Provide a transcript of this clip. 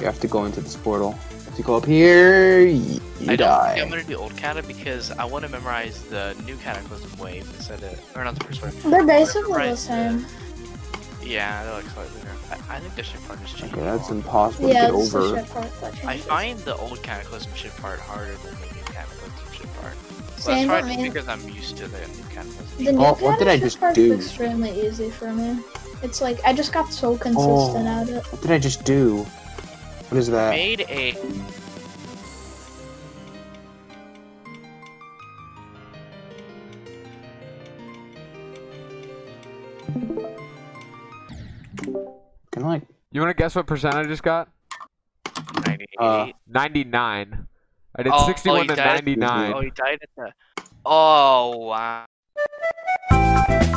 You have to go into this portal. If you go up here, you die. I don't think I'm gonna do old kata because I want to memorize the new Cataclysm wave instead of, or not the first wave. They're basically the same. Yeah, they look slightly different. I think the ship part is changing. Okay, that's impossible to get over. Yeah, that's the ship part. I find the old Cataclysm ship part harder than the new Cataclysm ship part. Same for me. Because I'm used to the new Cataclysm. The new Cataclysm part is extremely easy for me. It's like I just got so consistent at it. What did I just do? What is that? Made a. Can I? You want to guess what percent I just got? 98. 99. I did 61 to 99. Oh, you died at the. Oh wow.